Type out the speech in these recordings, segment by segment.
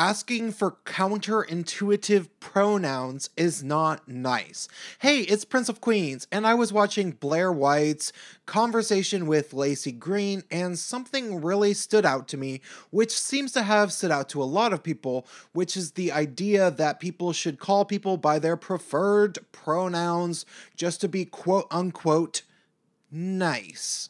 asking for counterintuitive pronouns is not nice. Hey, it's Prince of Queens, and I was watching Blair White's conversation with Lacey Green, and something really stood out to me, which seems to have stood out to a lot of people, which is the idea that people should call people by their preferred pronouns just to be quote-unquote nice.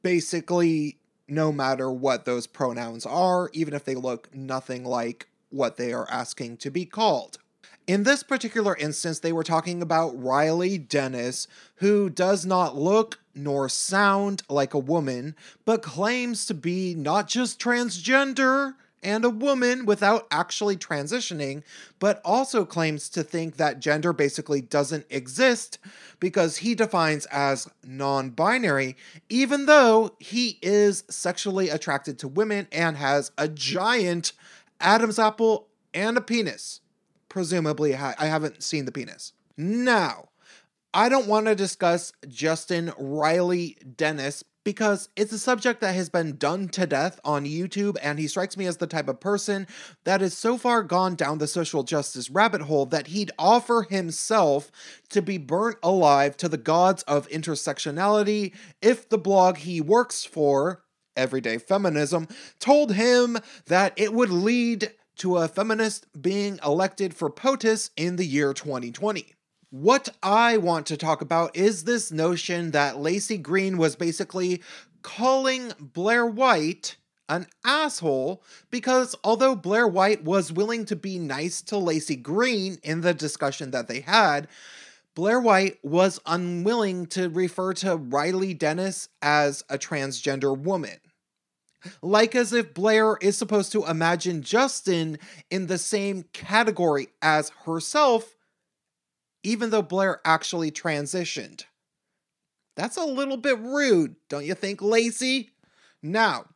Basically, no matter what those pronouns are, even if they look nothing like what they are asking to be called. In this particular instance, they were talking about Riley Dennis, who does not look nor sound like a woman, but claims to be not just transgender and a woman without actually transitioning, but also claims to think that gender basically doesn't exist because he defines as non-binary, even though he is sexually attracted to women and has a giant Adam's apple and a penis. Presumably, I haven't seen the penis. Now, I don't want to discuss Justin Riley Dennis because it's a subject that has been done to death on YouTube, and he strikes me as the type of person that is so far gone down the social justice rabbit hole that he'd offer himself to be burnt alive to the gods of intersectionality if the blog he works for, Everyday Feminism, told him that it would lead to a feminist being elected for POTUS in the year 2020. What I want to talk about is this notion that Lacey Green was basically calling Blair White an asshole, because although Blair White was willing to be nice to Lacey Green in the discussion that they had, Blair White was unwilling to refer to Riley Dennis as a transgender woman. Like as if Blair is supposed to imagine Justin in the same category as herself, even though Blair actually transitioned. That's a little bit rude, don't you think, Lacey? Now,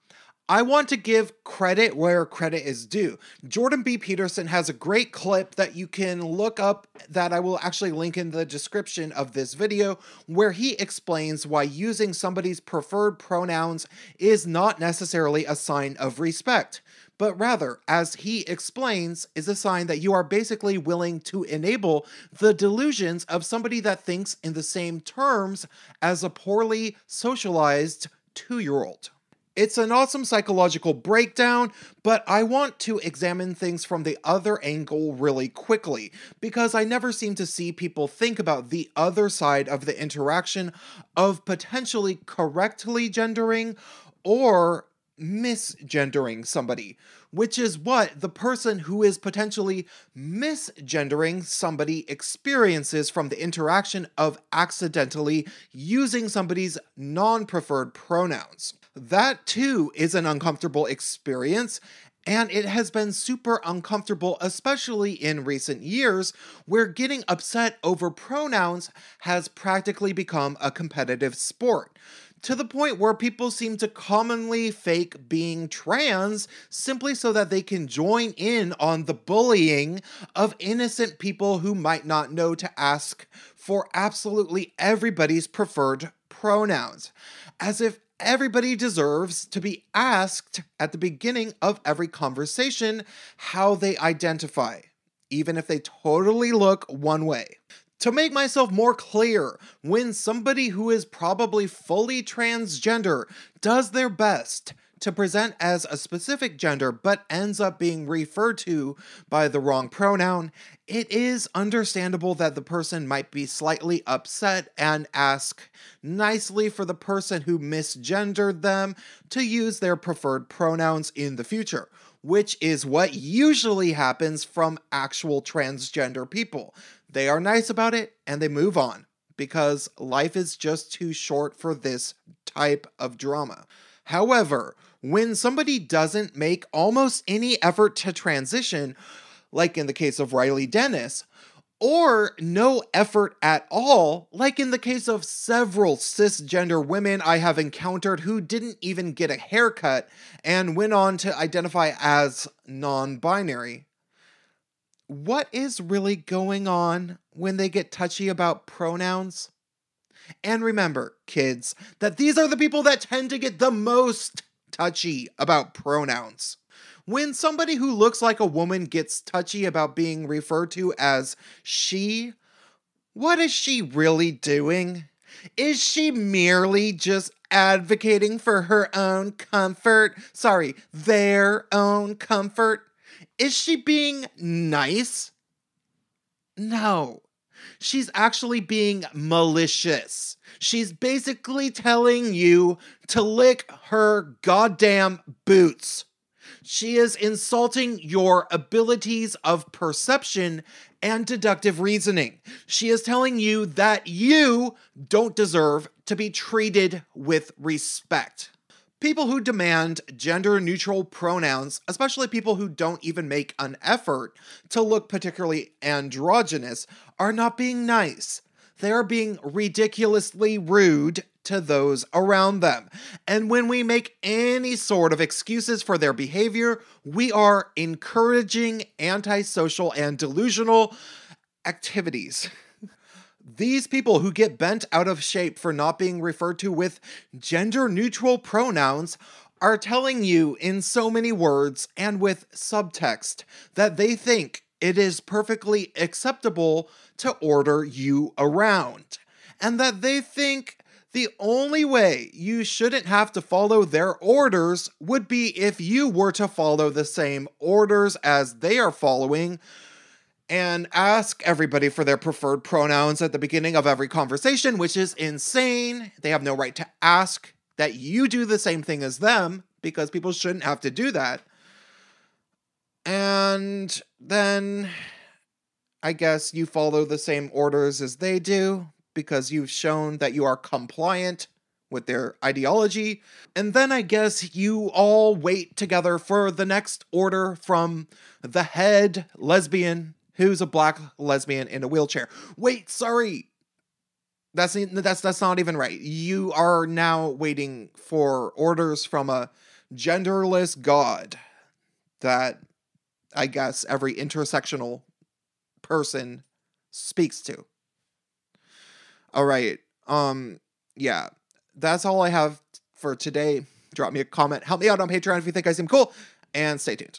I want to give credit where credit is due. Jordan B. Peterson has a great clip that you can look up that I will actually link in the description of this video, where he explains why using somebody's preferred pronouns is not necessarily a sign of respect, but rather, as he explains, is a sign that you are basically willing to enable the delusions of somebody that thinks in the same terms as a poorly socialized two-year-old. It's an awesome psychological breakdown, but I want to examine things from the other angle really quickly, because I never seem to see people think about the other side of the interaction of potentially correctly gendering or misgendering somebody, which is what the person who is potentially misgendering somebody experiences from the interaction of accidentally using somebody's non-preferred pronouns. That, too, is an uncomfortable experience, and it has been super uncomfortable, especially in recent years, where getting upset over pronouns has practically become a competitive sport, to the point where people seem to commonly fake being trans simply so that they can join in on the bullying of innocent people who might not know to ask for absolutely everybody's preferred pronouns, as if everybody deserves to be asked at the beginning of every conversation how they identify, even if they totally look one way. To make myself more clear, when somebody who is probably fully transgender does their best to present as a specific gender but ends up being referred to by the wrong pronoun, it is understandable that the person might be slightly upset and ask nicely for the person who misgendered them to use their preferred pronouns in the future, which is what usually happens from actual transgender people. They are nice about it and they move on, because life is just too short for this type of drama. However, when somebody doesn't make almost any effort to transition, like in the case of Riley Dennis, or no effort at all, like in the case of several cisgender women I have encountered who didn't even get a haircut and went on to identify as non-binary, what is really going on when they get touchy about pronouns? And remember, kids, that these are the people that tend to get the most touchy about pronouns. when somebody who looks like a woman gets touchy about being referred to as she, what is she really doing? Is she merely just advocating for her own comfort? Sorry, their own comfort? Is she being nice? No. She's actually being malicious. She's basically telling you to lick her goddamn boots. She is insulting your abilities of perception and deductive reasoning. She is telling you that you don't deserve to be treated with respect. People who demand gender-neutral pronouns, especially people who don't even make an effort to look particularly androgynous, are not being nice. They are being ridiculously rude to those around them. And when we make any sort of excuses for their behavior, we are encouraging antisocial and delusional activities. These people who get bent out of shape for not being referred to with gender-neutral pronouns are telling you in so many words and with subtext that they think it is perfectly acceptable to order you around, and that they think the only way you shouldn't have to follow their orders would be if you were to follow the same orders as they are following, and ask everybody for their preferred pronouns at the beginning of every conversation, which is insane. They have no right to ask that you do the same thing as them, because people shouldn't have to do that. And then I guess you follow the same orders as they do, because you've shown that you are compliant with their ideology. And then I guess you all wait together for the next order from the head lesbian who's a black lesbian in a wheelchair. Wait, sorry. That's not even right. You are now waiting for orders from a genderless god that I guess every intersectional person speaks to. All right. Yeah. That's all I have for today. Drop me a comment. Help me out on Patreon if you think I seem cool. And stay tuned.